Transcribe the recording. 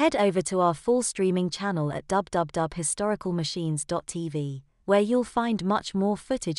Head over to our full streaming channel at www.historicalmachines.tv, where you'll find much more footage of